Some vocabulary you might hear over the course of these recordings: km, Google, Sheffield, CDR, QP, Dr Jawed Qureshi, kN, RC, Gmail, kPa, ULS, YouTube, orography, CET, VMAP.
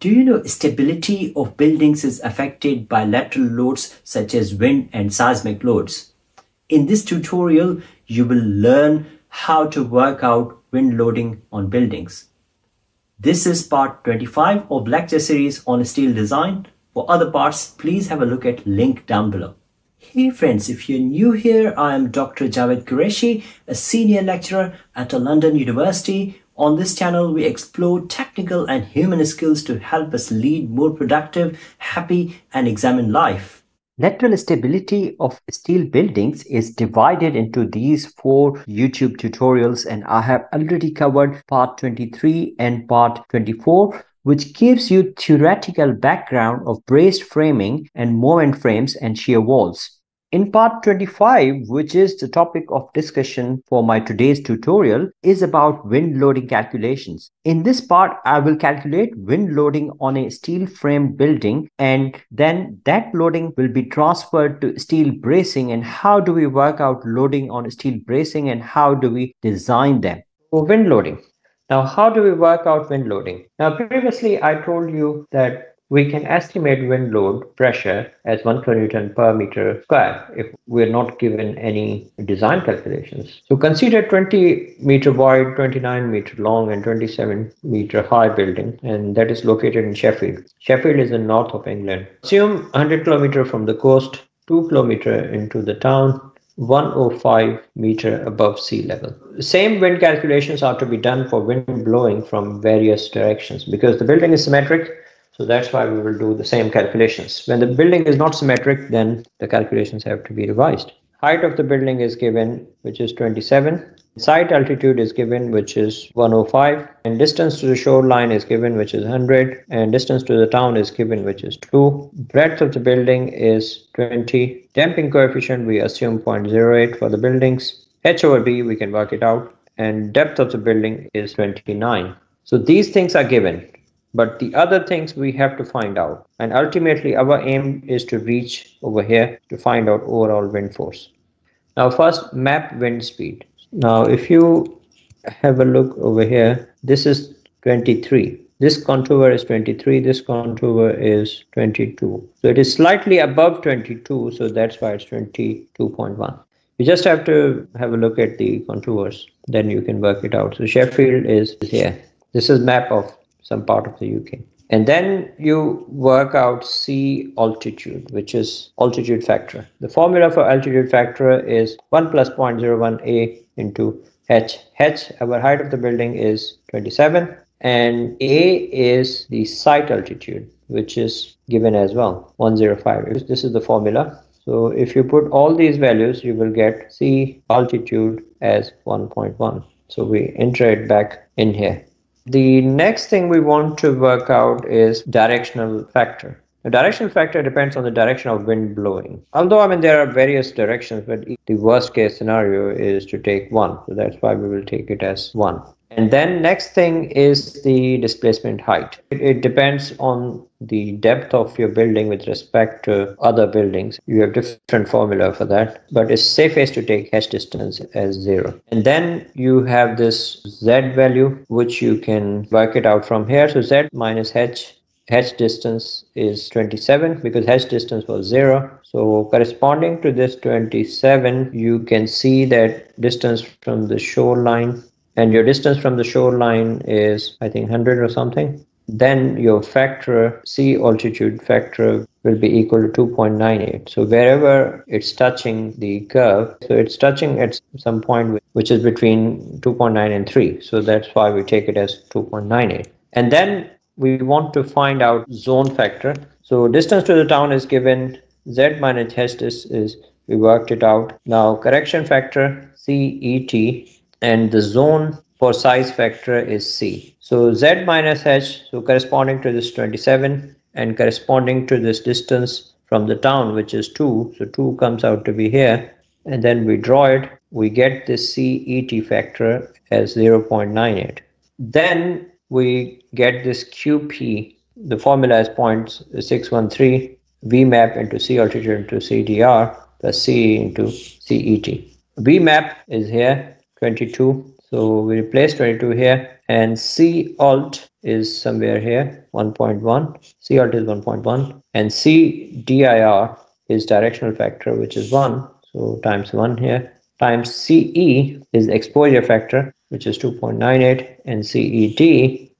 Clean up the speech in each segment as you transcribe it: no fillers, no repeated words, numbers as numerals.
Do you know stability of buildings is affected by lateral loads such as wind and seismic loads? In this tutorial, you will learn how to work out wind loading on buildings. This is part 25 of lecture series on steel design. For other parts, please have a look at link down below. Hey friends, if you're new here, I am Dr. Jawed Qureshi, a senior lecturer at a London university. On this channel, we explore technical and human skills to help us lead more productive, happy, and examine life. Lateral stability of steel buildings is divided into these four YouTube tutorials, and I have already covered part 23 and part 24, which gives you theoretical background of braced framing and moment frames and shear walls. In part 25, which is the topic of discussion for my today's tutorial, is about wind loading calculations. In this part, I will calculate wind loading on a steel frame building, and then that loading will be transferred to steel bracing, and how do we work out loading on steel bracing and how do we design them. For wind loading. Now, how do we work out wind loading? Now, previously I told you that we can estimate wind load pressure as 1 kN per meter square if we're not given any design calculations. So consider 20 meter wide, 29 meter long and 27 meter high building, and that is located in Sheffield. Sheffield is in north of England. Assume 100 km from the coast, 2 km into the town, 105 meter above sea level. The same wind calculations are to be done for wind blowing from various directions because the building is symmetric. So that's why we will do the same calculations. When the building is not symmetric, then the calculations have to be revised. Height of the building is given, which is 27. Site altitude is given, which is 105. And distance to the shoreline is given, which is 100. And distance to the town is given, which is 2. Breadth of the building is 20. Damping coefficient, we assume 0.08 for the buildings. H over B, we can work it out. And depth of the building is 29. So these things are given. But the other things we have to find out, and ultimately our aim is to reach over here to find out overall wind force. Now first, map wind speed. Now if you have a look over here, this is 23. This contour is 23, this contour is 22. So it is slightly above 22, so that's why it's 22.1. You just have to have a look at the contours, then you can work it out. So Sheffield is here. This is map of some part of the UK. And then you work out sea altitude, which is altitude factor. The formula for altitude factor is 1 plus 0.01 A into H. H, our height of the building, is 27. And A is the site altitude, which is given as well, 105. This is the formula. So if you put all these values, you will get sea altitude as 1.1. So we enter it back in here. The next thing we want to work out is directional factor. The directional factor depends on the direction of wind blowing. Although, I mean, there are various directions, but the worst case scenario is to take one. So that's why we will take it as 1. And then next thing is the displacement height. It depends on the depth of your building with respect to other buildings. You have different formula for that, but it's safest to take H distance as 0. And then you have this Z value, which you can work it out from here. So Z minus H. H distance is 27 because H distance was 0. So corresponding to this 27, you can see that distance from the shoreline, and your distance from the shoreline is, I think, 100 or something. Then your factor, sea altitude factor, will be equal to 2.98. So wherever it's touching the curve, so it's touching at some point which is between 2.9 and 3. So that's why we take it as 2.98. And then we want to find out zone factor. So distance to the town is given, Z minus H is, we worked it out. Now correction factor, CET. And the zone for size factor is C. So Z minus H, so corresponding to this 27 and corresponding to this distance from the town, which is 2. So 2 comes out to be here, and then we draw it. We get this CET factor as 0.98. Then we get this QP. The formula is 0.613 VMAP into sea altitude into CDR plus C into CET. VMAP is here. 22, so we replace 22 here. and C alt is somewhere here, 1.1. C alt is 1.1, and C dir is directional factor, which is 1, so times 1 here, times CE is exposure factor, which is 2.98, and CET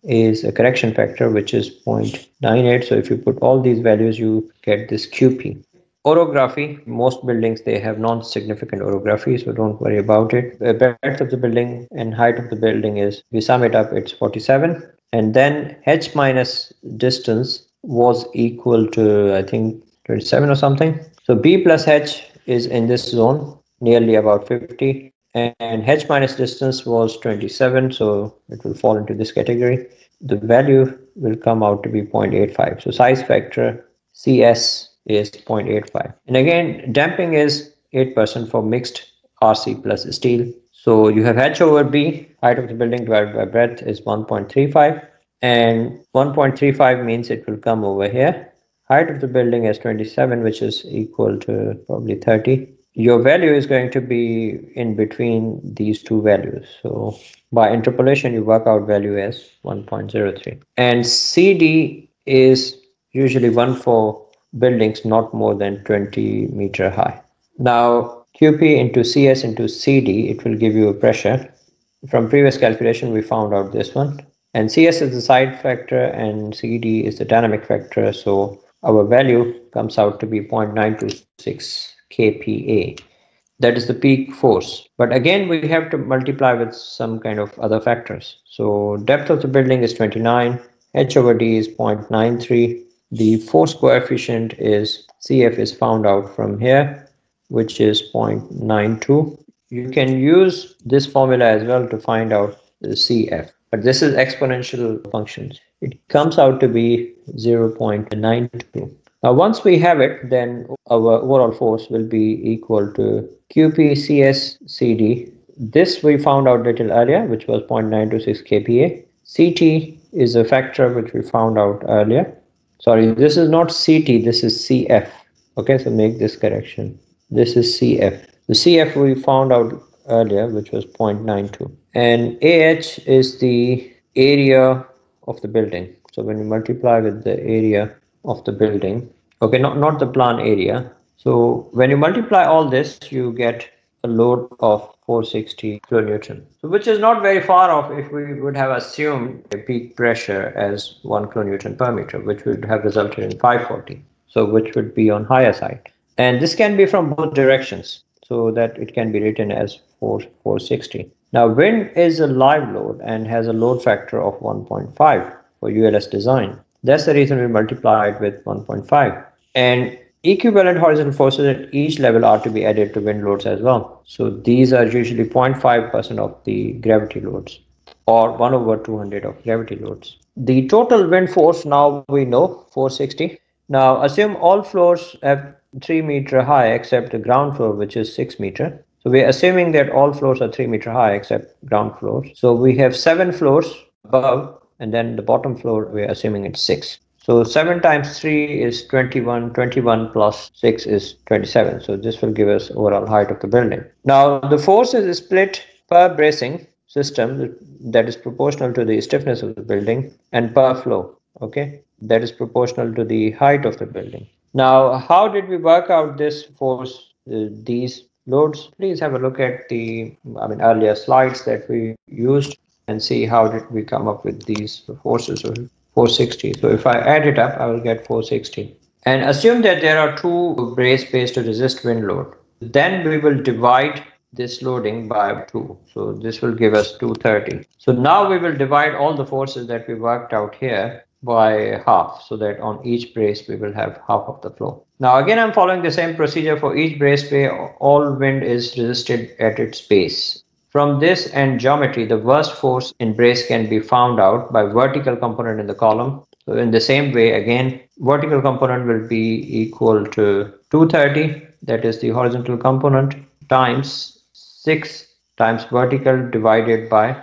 is a correction factor, which is 0.98. So if you put all these values, you get this QP. Orography, most buildings, they have non-significant orography, so don't worry about it. The breadth of the building and height of the building is, we sum it up, it's 47. And then H minus distance was equal to, I think, 37 or something. So B plus H is in this zone, nearly about 50. And H minus distance was 27, so it will fall into this category. The value will come out to be 0.85. So size factor CS is 0.85. And again, damping is 8% for mixed RC plus steel. So you have H over B, height of the building divided by breadth is 1.35. And 1.35 means it will come over here. Height of the building is 27, which is equal to probably 30. Your value is going to be in between these two values. So by interpolation, you work out value as 1.03. And CD is usually one for buildings not more than 20 meter high. Now QP into CS into CD, it will give you a pressure. From previous calculation, we found out this one. And CS is the side factor and CD is the dynamic factor. So our value comes out to be 0.926. kPa. That is the peak force. But again, we have to multiply with some kind of other factors. So depth of the building is 29. H over D is 0.93. The force coefficient is CF is found out from here, which is 0.92. You can use this formula as well to find out the CF. But this is exponential functions. It comes out to be 0.92. Now, once we have it, then our overall force will be equal to QP, CS, CD. This we found out little earlier, which was 0.926 kPa. CT is a factor which we found out earlier. Sorry, this is not CT, this is CF. Okay, so make this correction. This is CF. The CF we found out earlier, which was 0.92. And AH is the area of the building. So when you multiply with the area of the building, okay, not the plan area. So when you multiply all this, you get a load of 460 kilonewton, so which is not very far off if we would have assumed a peak pressure as 1 kilonewton per meter, which would have resulted in 540, so which would be on higher side. And this can be from both directions, so that it can be written as 460. Now wind is a live load and has a load factor of 1.5 for ULS design. That's the reason we multiply it with 1.5. And equivalent horizontal forces at each level are to be added to wind loads as well. So these are usually 0.5% of the gravity loads, or 1 over 200 of gravity loads. The total wind force, now we know, 460. Now assume all floors have 3 meter high except the ground floor, which is 6 meter. So we're assuming that all floors are 3 meter high except ground floors. So we have 7 floors above. And then the bottom floor, we're assuming it's 6. So 7 times 3 is 21, 21 plus 6 is 27. So this will give us overall height of the building. Now the force is split per bracing system, that is proportional to the stiffness of the building, and per flow, okay, that is proportional to the height of the building. Now how did we work out this force, these loads? Please have a look at the earlier slides that we used, and see how did we come up with these forces. 460. So if I add it up, I will get 460. And assume that there are 2 brace bays to resist wind load. Then we will divide this loading by 2. So this will give us 230. So now we will divide all the forces that we worked out here by half, so that on each brace we will have half of the flow. Now again, I'm following the same procedure. For each brace bay, all wind is resisted at its base. From this and geometry, the worst force in brace can be found out by vertical component in the column. So in the same way, again, vertical component will be equal to 230, that is the horizontal component, times 6 times vertical divided by,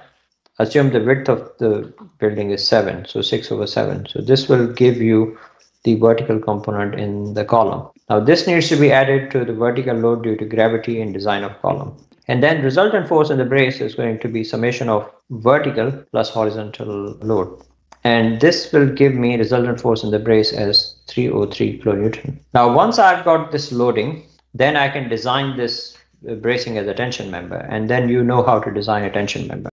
assume the width of the building is 7, so 6 over 7. So this will give you the vertical component in the column. Now this needs to be added to the vertical load due to gravity in design of column. And then resultant force in the brace is going to be summation of vertical plus horizontal load. And this will give me resultant force in the brace as 303 kilonewton. Now, once I've got this loading, then I can design this bracing as a tension member. And then you know how to design a tension member.